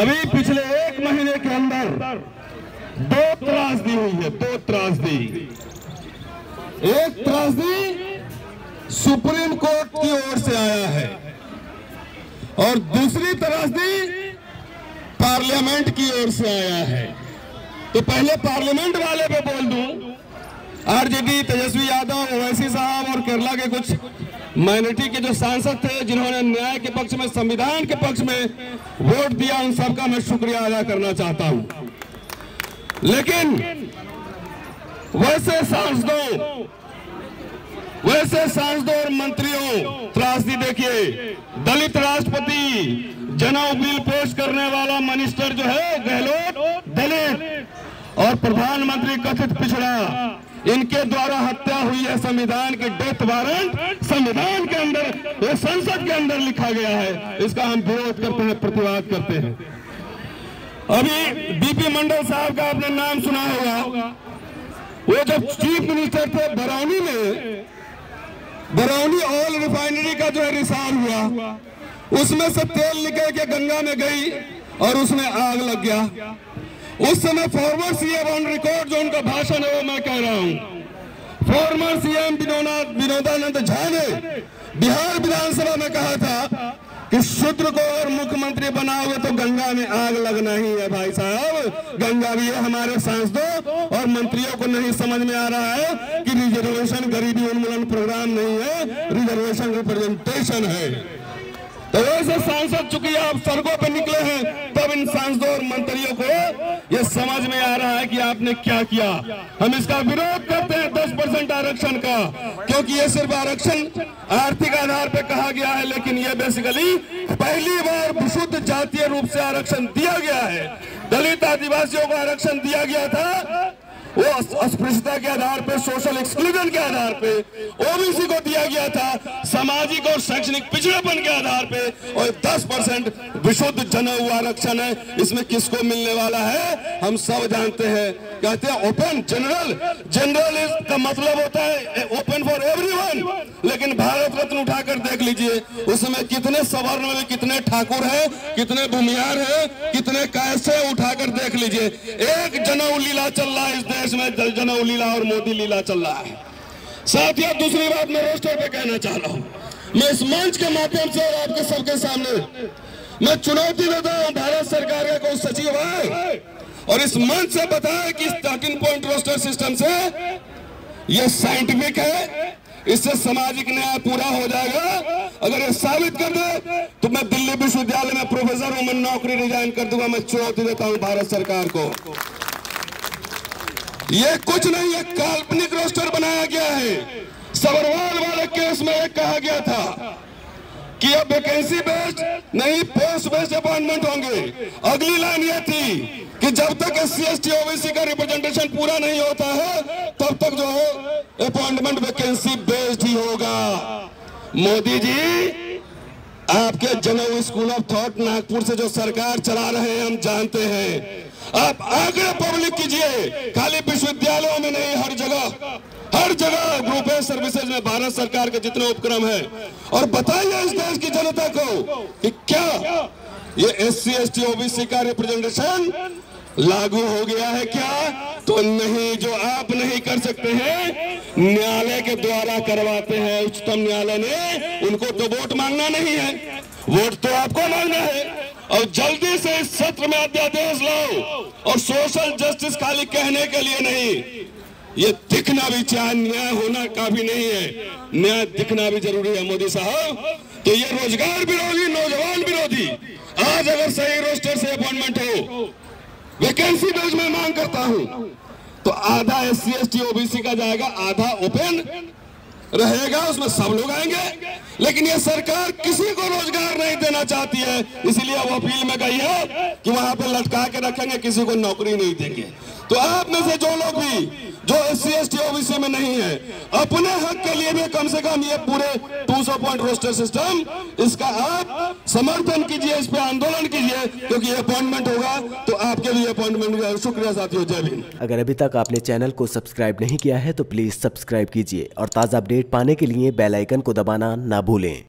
अभी पिछले एक महीने के अंदर दो त्रासदी हुई है, दो त्रासदी। एक त्रासदी सुप्रीम कोर्ट की ओर से आया है और दूसरी त्रासदी पार्लियामेंट की ओर से आया है। तो पहले पार्लियामेंट वाले पे बोल दूं, आरजेडी, तेजस्वी यादव, ओवैसी साहब और केरला के कुछ माइनॉरिटी के जो सांसद थे जिन्होंने न्याय के पक्ष में, संविधान के पक्ष में वोट दिया, उन सबका मैं शुक्रिया अदा करना चाहता हूं। लेकिन वैसे सांसदों और मंत्रियों त्रासदी देखिए, दलित राष्ट्रपति, जना बिल पेश करने वाला मिनिस्टर जो है गहलोत दलित, और प्रधानमंत्री कथित पिछड़ा, इनके द्वारा हत्या हुई है। संविधान के डेथ वारंट संविधान के अंदर, ये संसद के अंदर लिखा गया है, इसका हम विरोध करते हैं, प्रतिवाद करते हैं। अभी बीपी मंडल साहब का आपने नाम सुना होगा, वो जब चीफ मिनिस्टर थे बरौनी में, बरौनी ऑयल रिफाइनरी का जो रिसाव हुआ, उसमें से तेल निकल के गंगा में गई और उसमें आग लग गया। उस समय फॉर्मर सीएम ऑन रिकॉर्ड जो उनका भाषण है वो मैं कह रहा हूं, फॉर्मर सीएम विनोद आनंद झा ने बिहार विधानसभा में कहा था कि शूद्र को और मुख्यमंत्री बनाओगे तो गंगा में आग लगना ही है। भाई साहब, गंगा भी है। हमारे सांसदों और मंत्रियों को नहीं समझ में आ रहा है कि रिजर्वेशन गरीबी उन्मूलन प्रोग्राम नहीं है, रिजर्वेशन रिप्रेजेंटेशन है। तो वैसे सांसद चुकी आप सड़कों पर निकले हैं, तब इन सांसदों और मंत्रियों को यह समझ में आ रहा है कि आपने क्या किया। हम इसका विरोध करते हैं 10% आरक्षण का, क्योंकि यह सिर्फ आरक्षण आर्थिक आधार पर कहा गया है, लेकिन यह बेसिकली पहली बार विशुद्ध जातीय रूप से आरक्षण दिया गया है। दलित आदिवासियों को आरक्षण दिया गया था वो अस्पृश्यता के आधार पे, सोशल एक्सक्लूजन के आधार पे। ओबीसी को दिया गया था सामाजिक और शैक्षणिक पिछड़ापन के आधार पे, और 10% विशुद्ध जनऊ आरक्षण है। इसमें किसको मिलने वाला है हम सब जानते हैं। कहते हैं ओपन जनरल का मतलब होता है ओपन फॉर एवरीवन, लेकिन भारत रत्न उठाकर देख लीजिए, उसमें कितने सवर्ण में कितने ठाकुर हैं, कितने भूमिहार हैं, कितने कायस्थ हैं, उठाकर देख लीजिए। एक जनऊ लीला चल रहा है इस देश में, जनऊ लीला और मोदी लीला चल रहा है। साथियों, दूसरी बात मैं रोस्टर पे कहना चाह रहा हूं, मैं इस मंच के माध्यम से और आपके सबके सामने मैं चुनौती देता हूं, भारत सरकार का कोई सचिव आए और इस मंच से बताए कि 13 पॉइंट रोस्टर सिस्टम से यह साइंटिफिक है, इससे सामाजिक न्याय पूरा हो जाएगा। अगर ये साबित कर दे तो मैं दिल्ली विश्वविद्यालय में प्रोफेसर हूं, मैं नौकरी रिजाइन कर दूंगा। मैं चुनौती देता हूं भारत सरकार को। ये कुछ नहीं है, काल्पनिक रोस्टर बनाया गया है। सबरवाल वाले केस में एक कहा गया था कि अब वैकेंसी बेस्ड नहीं, पोस्ट बेस्ड अपॉइंटमेंट होंगे। अगली लाइन यह थी कि जब तक SC/ST ओबीसी का रिप्रेजेंटेशन पूरा नहीं होता है, तब तक जो है अपॉइंटमेंट वैकेंसी बेस्ड ही होगा। मोदी जी, आपके जनऊ स्कूल ऑफ थॉट नागपुर से जो सरकार चला रहे हैं हम जानते हैं। आप आगे पब्लिक कीजिए, खाली विश्वविद्यालयों में नहीं, हर जगह ग्रुप ए सर्विसेज में भारत सरकार के जितने उपक्रम है, और बताइए इस देश की जनता को कि क्या ये SC/ST OBC का रिप्रेजेंटेशन लागू हो गया है क्या? तो नहीं, जो आप नहीं कर सकते हैं न्यायालय के द्वारा करवाते हैं। उच्चतम न्यायालय ने उनको तो वोट मांगना नहीं है, वोट तो आपको मांगना है। और जल्दी से इस सत्र में अध्यादेश लाओ, और सोशल जस्टिस खाली कहने के लिए नहीं, ये दिखना भी चाहिए। न्याय होना काफी नहीं है, न्याय दिखना भी जरूरी है। मोदी साहब, तो ये रोजगार विरोधी, नौजवान विरोधी, आज अगर सही रोस्टर से अपॉइंटमेंट हो, वैकेंसी बेस में मांग करता हूं, तो आधा SC/ST OBC का जाएगा, आधा ओपन रहेगा, उसमें सब लोग आएंगे। लेकिन ये सरकार किसी को रोजगार नहीं देना चाहती है, इसीलिए वो अपील में गई है कि वहां पर लटका के रखेंगे, किसी को नौकरी नहीं देंगे। तो आप में से जो लोग भी जो SC/ST OBC में नहीं है, अपने हक के लिए भी कम से कम ये पूरे 200 पॉइंट रोस्टर सिस्टम, इसका आप समर्थन कीजिए, इस पे आंदोलन कीजिए, क्योंकि अपॉइंटमेंट होगा तो आपके लिए अपॉइंटमेंट होगा। शुक्रिया साथियों, जय हिंद। अगर अभी तक आपने चैनल को सब्सक्राइब नहीं किया है तो प्लीज सब्सक्राइब कीजिए, और ताज़ा अपडेट पाने के लिए बेल आइकन को दबाना ना भूलें।